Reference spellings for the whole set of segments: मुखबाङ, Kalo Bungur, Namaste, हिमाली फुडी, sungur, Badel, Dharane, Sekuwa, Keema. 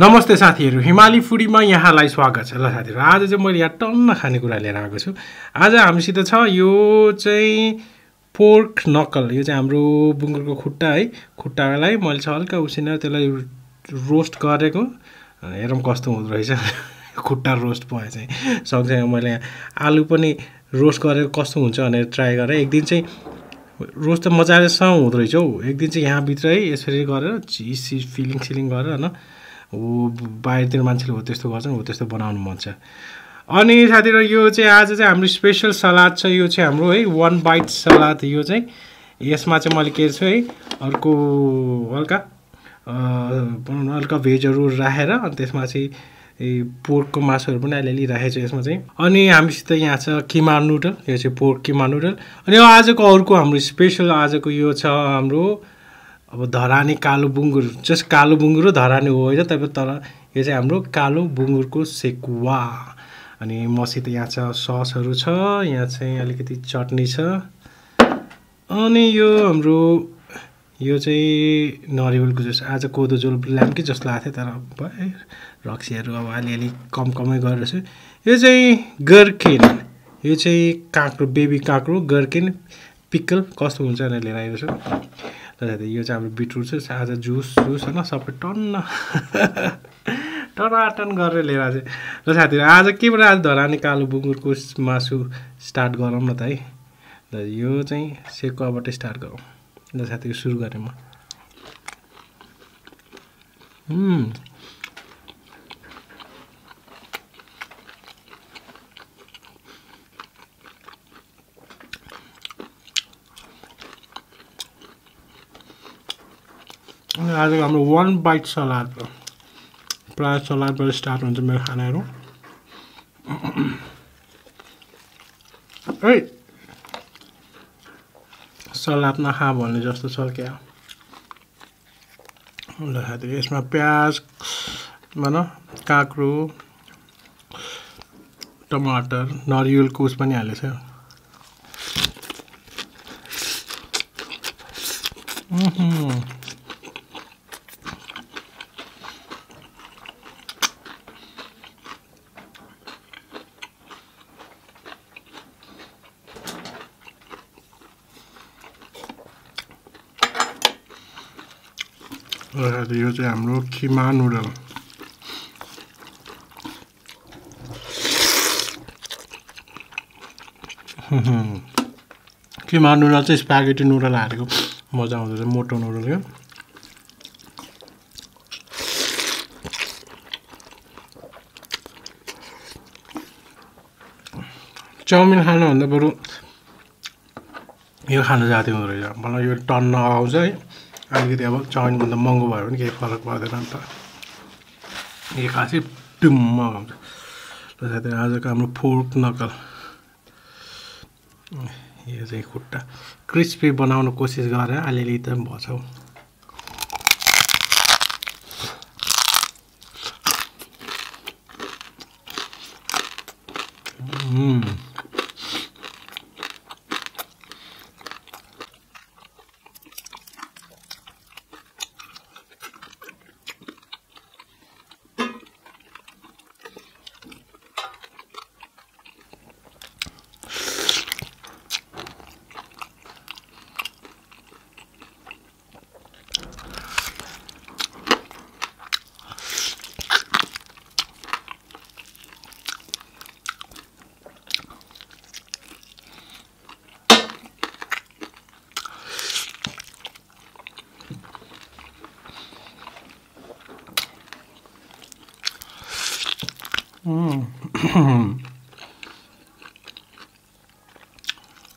नमस्ते साथीहरु हिमाली फुडीमा यहाँलाई स्वागत छ ल साथीहरु आज चाहिँ मैले यहाँ टन्न खानेकुरा लिएर आएको छु आज हामीसित छ यो चाहिँ पोर्क नकल यो चाहिँ हाम्रो बुंगुरको खुट्टा है खुट्टालाई मैले चाहिँ हल्का उसिनेर त्यसलाई रोस्ट गरेको हेरौँ कस्तो हुँदो रहेछ खुट्टा रोस्ट भयो चाहिँ सँगै मैले आलु पनि रोस्ट गरेको कस्तो हुन्छ भनेर ट्राई गरे एक दिन चाहिँ रोस्ट त मजालेसँग हुँदो रहेछ हो एक दिन चाहिँ यहाँ भित्र है यसरी गरेर चीज फिलिङ सिलिङ गरेर हैन ओ बाहिरतिर मान्छेले हो त्यस्तो गर्छन् हो त्यस्तो बनाउनु मन छ अनि साथीहरु यो चाहिँ आज चाहिँ हाम्रो स्पेशल सलाद छ यो चाहिँ हाम्रो है वन बाइट सलाद यो चाहिँ यसमा चाहिँ मैले के छु है अर्को हल्का बनाउन हल्का भेजहरु राखेर अनि त्यसमा चाहिँ पोर्कको मासुहरु पनि अलिअलि राखेछु यसमा चाहिँ अनि हामीसित यहाँ छ किमा नुडल यो चाहिँ पोर्क किमा नुडल अनि आजको अरुको हाम्रो स्पेशल आजको यो छ हाम्रो अब धरानी कालो बुंगुर जस्ट कालो बुंगुर धरानी हो हैन तर यो चाहिँ हाम्रो कालो बुंगुरको सेकुवा अनि मसित यहाँ छ ससहरु छ यहाँ चाहिँ अलिकति चटनी छ अनि यो हाम्रो यो चाहिँ नरिवलको जस आज कोदो झोल ल्याम के जस्तो लाग्थे तर रक्सीहरु अब अलिअलि कम कमै गरेर छु यो चाहिँ गर्किन यो चाहिँ काक्रो बेबी काक्रो गर्किन पिकल कस्तो हुन्छ भनेर लिएर आएको छु त्यसैले यो चाहिँ हाम्रो बिटरुट छ आज जुस हैन सबै टन्न टराटन गरेर लिएर आए ल साथीहरु आज के भएर आज धरानी कालो बुंगुरको मासु स्टार्ट गरौँ न त है ल यो चाहिँ सेकुवाबाट स्टार्ट गरौँ ल साथीहरु सुरु गरे म आज हाम्रो वन बाइट सलाद प्राय सलादबाट स्टार्ट हुन्छ मेरो खानाहरु ए सलाद नखा भन्ने जस्तो छ क्या ल साथी यसमा प्याज मानो काक्रो टमाटर नरिवल कुस पनि हालेछ यो चाहिँ हाम्रो किमा नुडल किमा नुडल चाहिँ स्प्यागेटी नुडल हालेको मजा आउँछ मोटो नुडल के चाउमिन खानुभन्दा बरु यो खानु जाति हुँदो रहेछ मलाई यो टन्न आउँछ है अलिकति अब चाउमिन भन्दा महँगो भयो भने केही फरक पर्दैन नि त यो खासै टुम्म हुन्छ ल साथै आजको हाम्रो फोर्क नकल यो चाहिँ खुट्टा क्रिस्पी बनाउन कोसिस गरेर अलिअलि त भछ हौ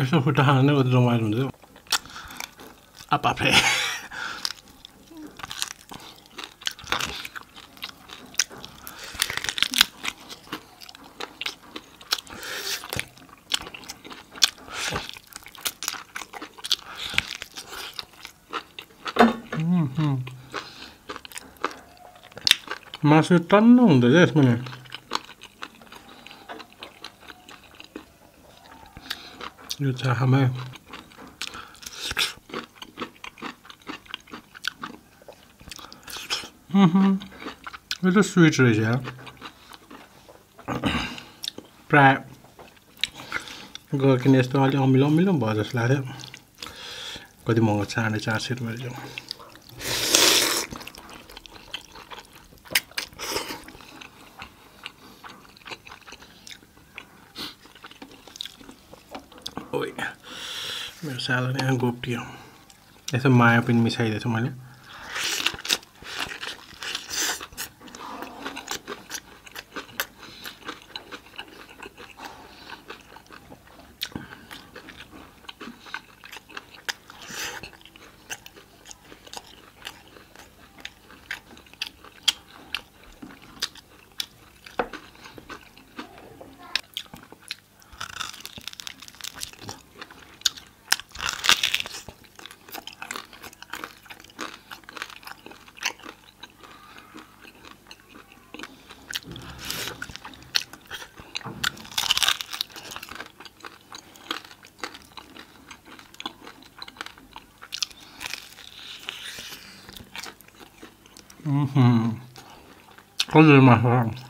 यस्तो खुट्टा खाना नै कति रमाइलो हुन्छ आफै मासु टन्न हुँदो रहेछ यसमा नि यो चाहिँ हामी It's a sweet dish, yeah. Right. Go to next one. Milom, bahut asla hai. Kadi monga chana char se mil jao. Oi. Mere salad ne gopti ho. Aisa maya pin misai de samajh le. Close it in my hand.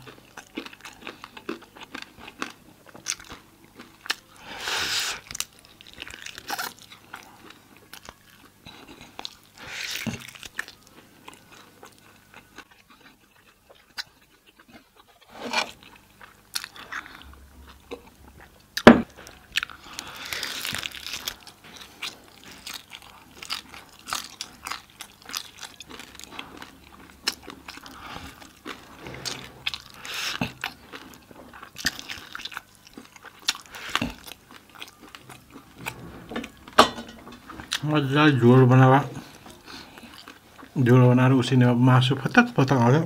मजा झोल बनाएर उसिने मासु फतक फतक हाल्यो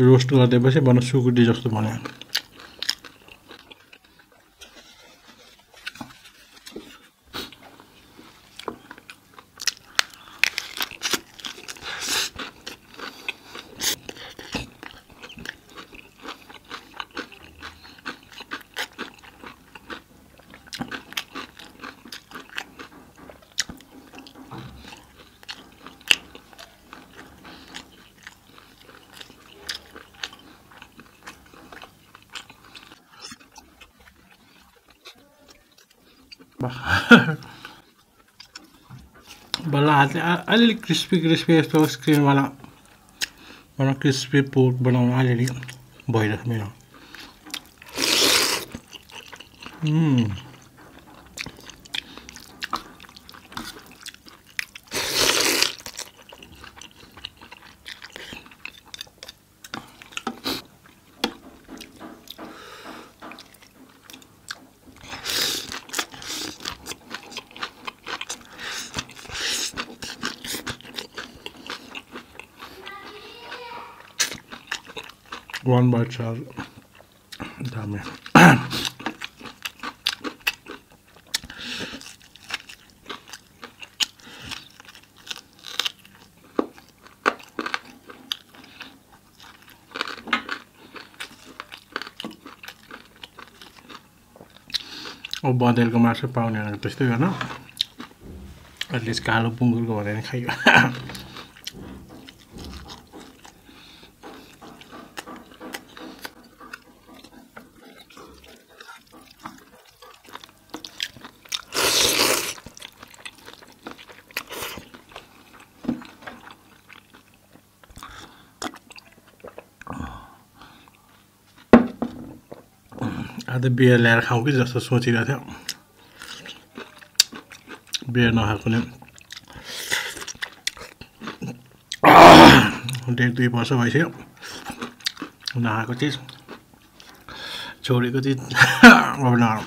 roast गर्देपछि बन सुकुटी जस्तो बन्यो But a little crispy, so screen wala. But a crispy pork, but I really boil it. One by child. Damn it. Oh, Badel ko master pound na nagtesto yun na. At least Kalo Bungur ko wala na kayo. The beer layer how is just a sweaty letter. Beer no happening. Did we pass away here? Nah, I got this. Sorry, got it. Oh no.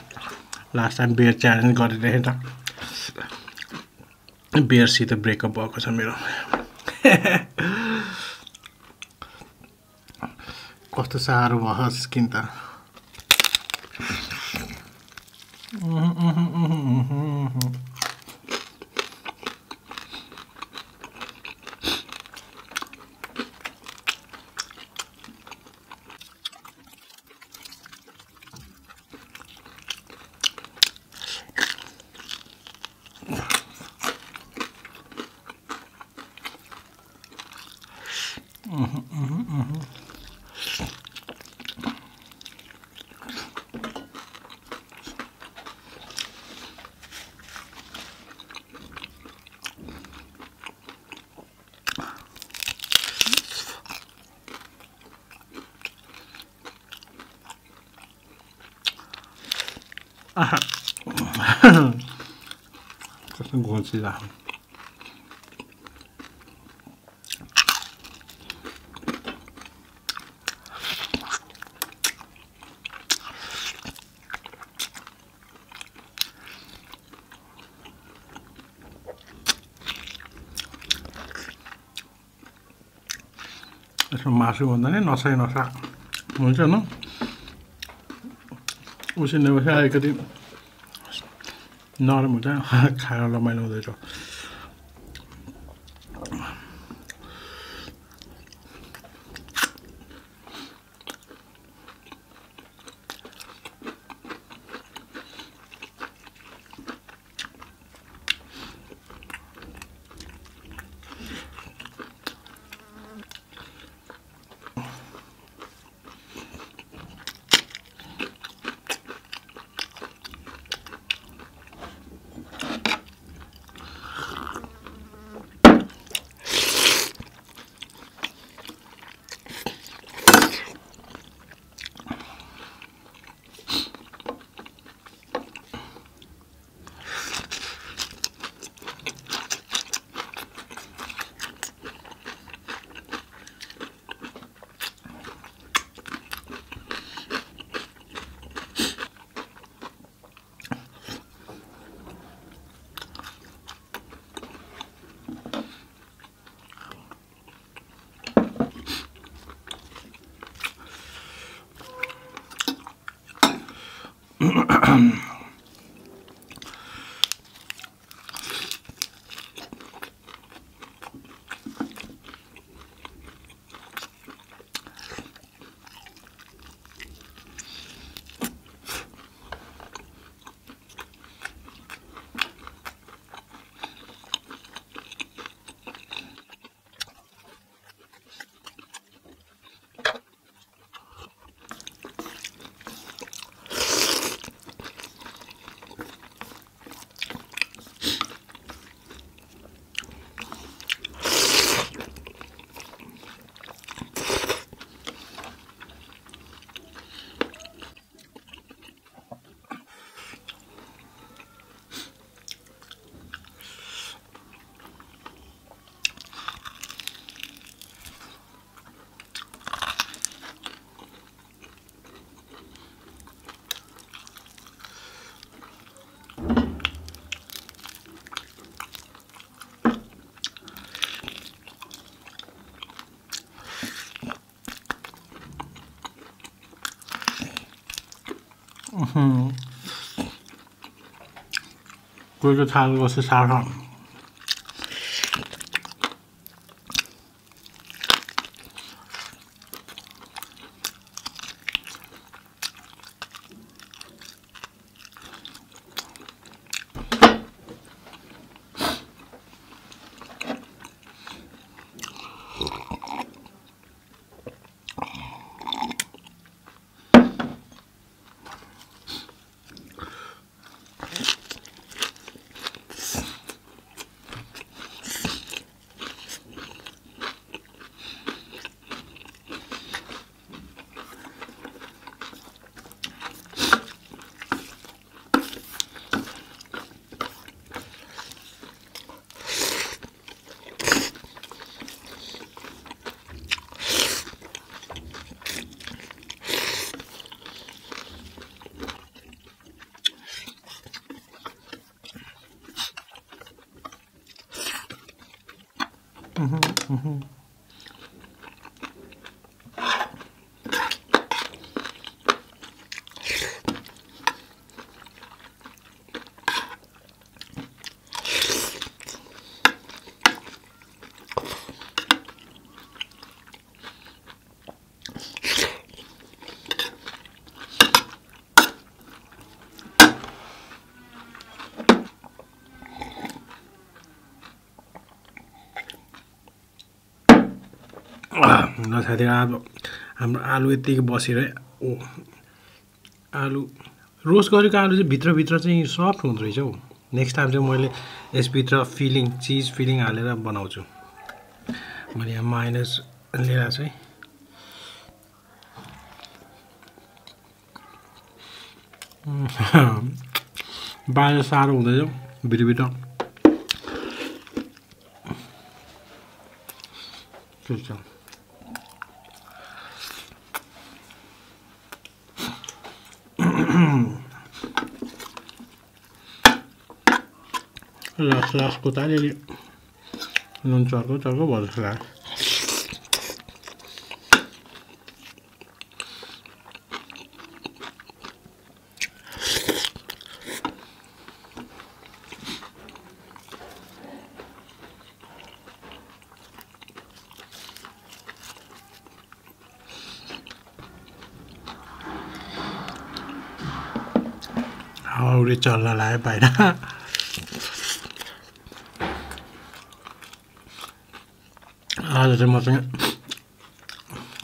Last time beer challenge got it later. Beer see the breakup box or something. Costa Sahara was skin. 무슨 고지야. 그래서 맛이 온다니 너사이 너사. 뭐잖아. 우시 내가 해야 되거든. नर मुझे खाना रमाइलो हुँदैछ कोई को थाल को से सारा ल साथीहरु आज हाम्रो आलु यतिकै बसिरहे आलु रोस्ट गरेको आलु चाहिँ भित्र भित्र चाहिँ सफ्ट हुन्छ रहेछ हो नेक्स्ट टाइम चाहिँ मैले यस भित्र फिलिङ चीज फिलिङ हालेर बनाउँछु मैले यहाँ माइनस लिएर चाहिँ बाहिर सारो हुँदैछ भित्र भित्र Las las cotales non chargo chargo bolsa Aure challa la hai paira आज चाहिँ म चाहिँ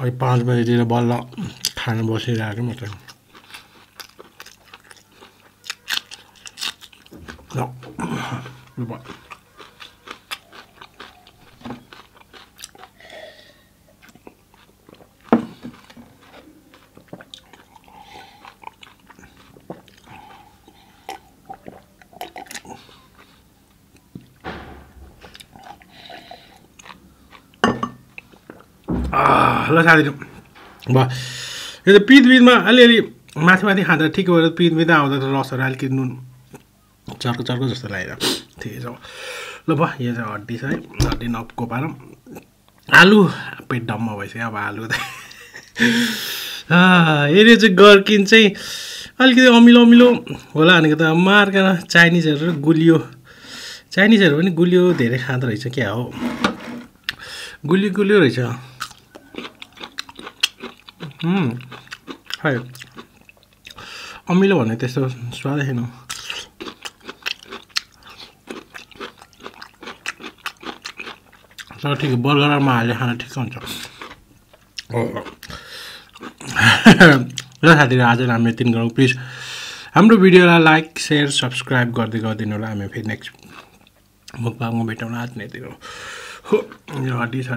अघि 5 बजेतिर बल्ल खान बसिरहेको म चाहिँ ल ल ल साथीहरु भ यो त पितबितमा अलिअलि माथि खाँदा ठिक भएर पितबित आउँदा त रसहरु अलिकति नुन चर्को चर्को जस्तो लाग्यो ठिकै छ ल भ यो चाहिँ हड्डी छ है हड्डी नपको पारम आलु पेट डम्म भइसक्यो अब आलु त यसले चाहिँ गर्किन चाहिँ अलिकति अमिलो अमिलो होला भनेको त मार्केन चाइनिजहरु गुलियो चाइनिजहरु पनि गुलियो धेरै खाँदो रहेछ क्या हो गुलियो गुलियो रहेछ है अमिलो भने त्यस्तो स्वादै छैन तर ठिक बर्गरमा हालेर खान ठिक हुन्छ ल साथीहरु आज हामी यति गरौँ प्लिज हाम्रो भिडियोलाई लाइक शेयर सब्स्क्राइब गर्दै गरिदिनु होला हामी फेरि नेक्स्ट मुखबाङमा भेटौँला आज नै दिनु हो यो हड्डी छ